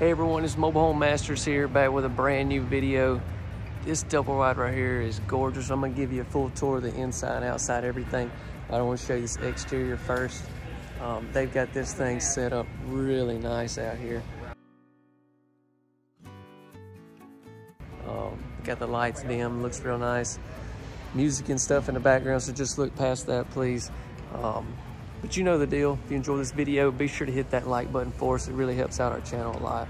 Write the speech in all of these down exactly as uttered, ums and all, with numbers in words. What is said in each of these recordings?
Hey everyone, it's Mobile Home Masters here, back with a brand new video. This double wide right here is gorgeous. I'm gonna give you a full tour of the inside, outside, everything. I don't want to show you this exterior first. Um, they've got this thing set up really nice out here. Um, got the lights dim, looks real nice. Music and stuff in the background, so just look past that, please. Um, But you know the deal. If you enjoyed this video, be sure to hit that like button for us. It really helps out our channel a lot.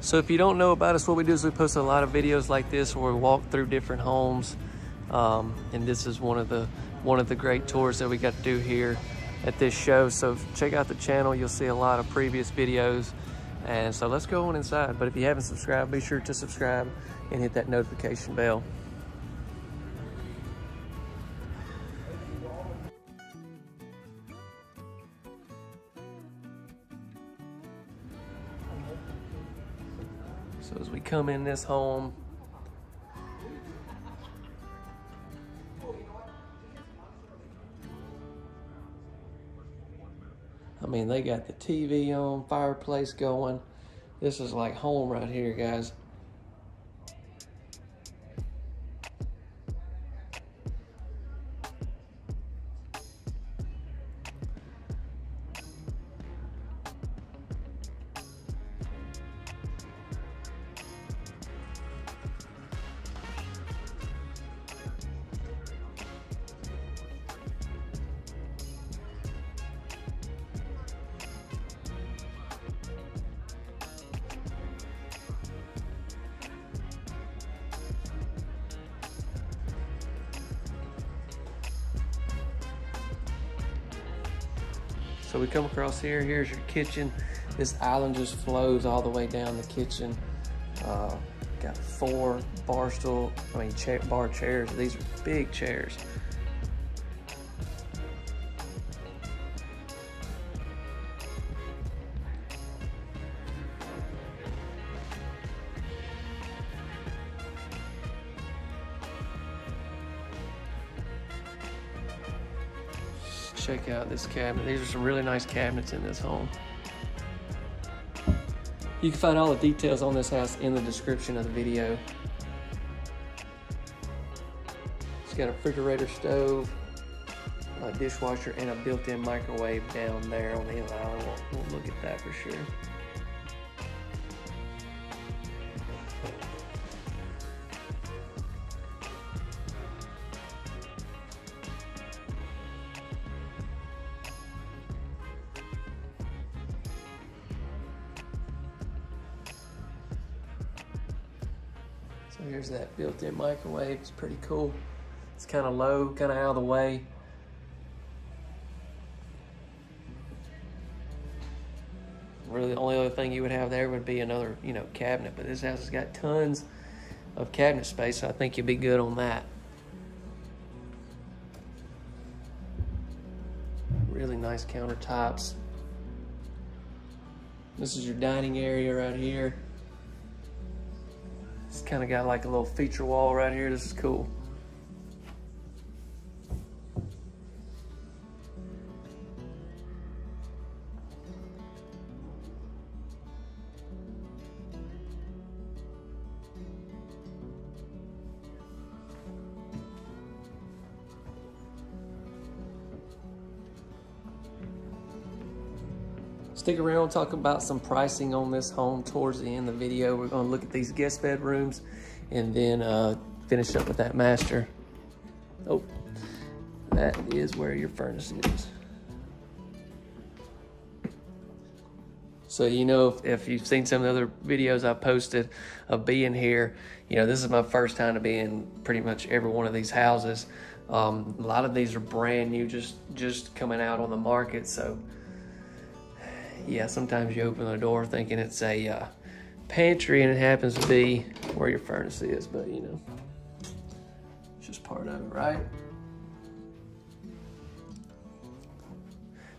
So if you don't know about us, what we do is we post a lot of videos like this where we walk through different homes. Um, and this is one of the one of the great tours that we got to do here at this show. So check out the channel. You'll see a lot of previous videos. And so let's go on inside. But if you haven't subscribed, be sure to subscribe and hit that notification bell. So as we come in this home, I mean, they got the T V on, fireplace going. This is like home right here, guys. So we come across here, here's your kitchen. This island just flows all the way down the kitchen. Uh, got four bar stool, I mean cha bar chairs. These are big chairs. Check out this cabinet. These are some really nice cabinets in this home. You can find all the details on this house in the description of the video. It's got a refrigerator, stove, a dishwasher, and a built-in microwave down there on the island. We'll, we'll look at that for sure. So here's that built-in microwave. It's pretty cool. It's kind of low, kind of out of the way. Really, the only other thing you would have there would be another, you know, cabinet. But this house has got tons of cabinet space, so I think you'd be good on that. Really nice countertops. This is your dining area right here. It's kind of got like a little feature wall right here. This is cool. Stick around, we'll talk about some pricing on this home towards the end of the video. We're gonna look at these guest bedrooms and then uh, finish up with that master. Oh, that is where your furnace is. So you know, if, if you've seen some of the other videos I posted of being here, you know, this is my first time to be in pretty much every one of these houses. Um, a lot of these are brand new, just, just coming out on the market, so. Yeah, sometimes you open the door thinking it's a uh, pantry and it happens to be where your furnace is, but you know, it's just part of it, right?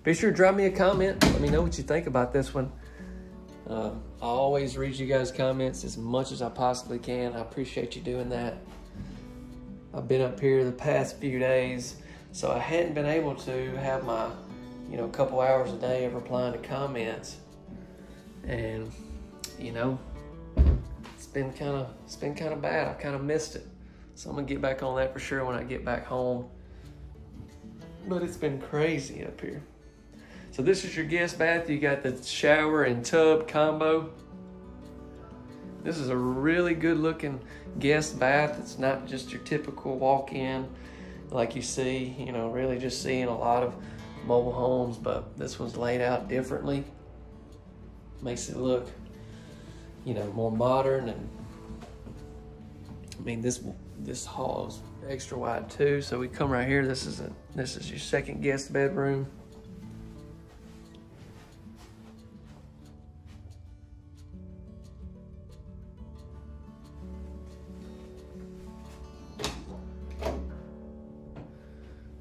Be sure to drop me a comment. Let me know what you think about this one. Uh, I always read you guys' comments as much as I possibly can. I appreciate you doing that. I've been up here the past few days, so I hadn't been able to have my, you know, couple hours a day of replying to comments. And, you know, it's been kind of, it's been kind of bad. I kind of missed it. So I'm gonna get back on that for sure when I get back home. But it's been crazy up here. So this is your guest bath. You got the shower and tub combo. This is a really good looking guest bath. It's not just your typical walk-in like you see, you know, really just seeing a lot of mobile homes, but this one's laid out differently. Makes it look, you know, more modern. And I mean, this this hall is extra wide too. So we come right here. This is a this is your second guest bedroom.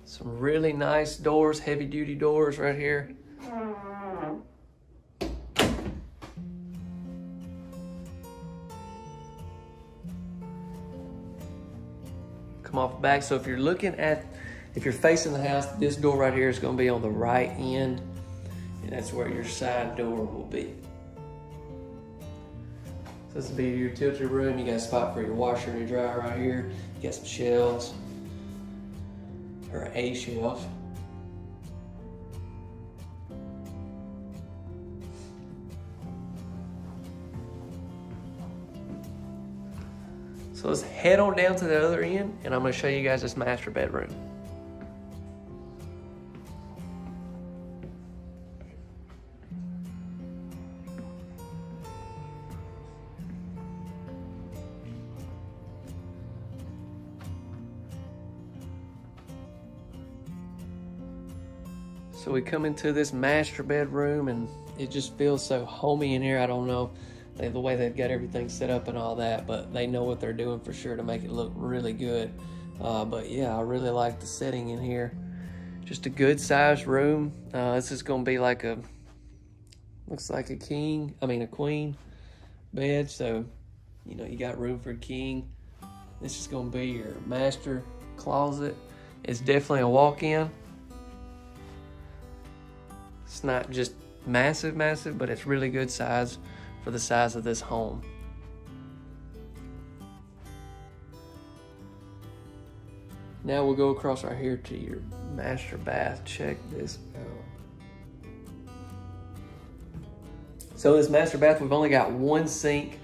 Some really nice doors, heavy duty doors right here. Come off the back. So if you're looking at, if you're facing the house, this door right here is going to be on the right end, and that's where your side door will be. So this will be your tilted room. You got a spot for your washer and your dryer right here. You got some shelves. Or a shelf. So let's head on down to the other end, and I'm going to show you guys this master bedroom. So we come into this master bedroom, and it just feels so homey in here. I don't know they, the way they've got everything set up and all that, but they know what they're doing for sure to make it look really good. Uh, but yeah, I really like the setting in here. Just a good sized room. Uh, this is going to be like a, looks like a king, I mean a queen bed. So, you know, you got room for a king. This is going to be your master closet. It's definitely a walk-in. It's not just massive, massive, but it's really good size for the size of this home. Now we'll go across right here to your master bath. Check this out. So this master bath, we've only got one sink,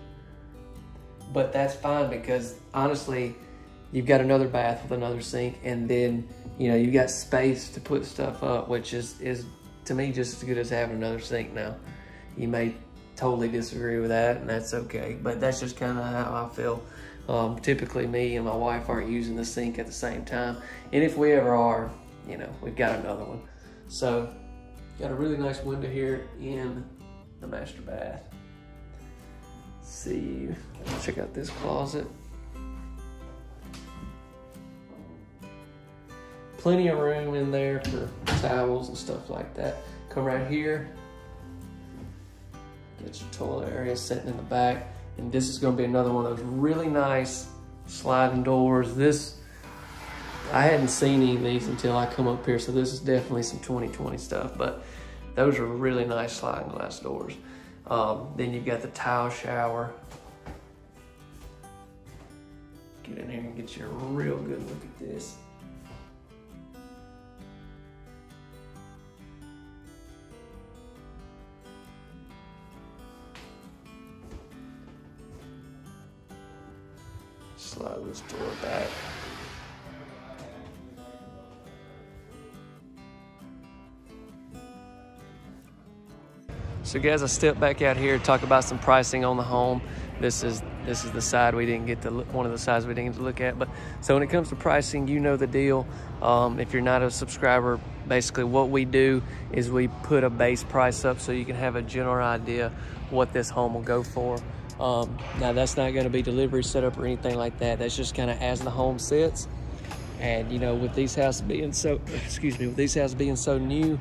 but that's fine because honestly, you've got another bath with another sink, and then, you know, you've got space to put stuff up, which is, is to me, just as good as having another sink now. You may totally disagree with that, and that's okay, but that's just kind of how I feel. Um, typically, me and my wife aren't using the sink at the same time, and if we ever are, you know, we've got another one. So, got a really nice window here in the master bath. Let's see, let's check out this closet. Plenty of room in there for towels and stuff like that. Come right here, get your toilet area sitting in the back, and this is gonna be another one of those really nice sliding doors. This, I hadn't seen any of these until I come up here, so this is definitely some twenty twenty stuff, but those are really nice sliding glass doors. Um, then you've got the tile shower. Get in here and get you a real good look at this. Slide this door back. So guys, I stepped back out here to talk about some pricing on the home. This is this is the side we didn't get to look, one of the sides we didn't get to look at. But so when it comes to pricing, you know the deal. Um, if you're not a subscriber, basically what we do is we put a base price up so you can have a general idea what this home will go for. Um, now that's not going to be delivery set up or anything like that. That's just kind of as the home sits. And you know, with these houses being so, excuse me, with these houses being so new,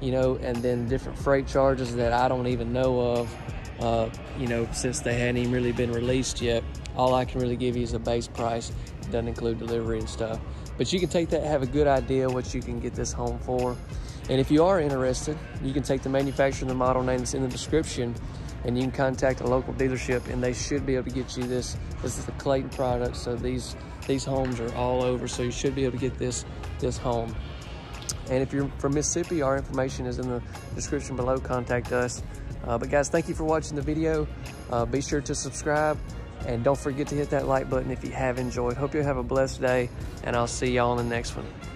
you know, and then different freight charges that I don't even know of, uh, you know, since they hadn't even really been released yet. All I can really give you is a base price. It doesn't include delivery and stuff. But you can take that, have a good idea what you can get this home for. And if you are interested, you can take the manufacturer and the model name that's in the description, and you can contact a local dealership, and they should be able to get you this. This is the Clayton product, so these these homes are all over, so you should be able to get this this home. And if you're from Mississippi, our information is in the description below. Contact us. Uh, but guys, thank you for watching the video. Uh, be sure to subscribe, and don't forget to hit that like button if you have enjoyed. Hope you have a blessed day, and I'll see y'all in the next one.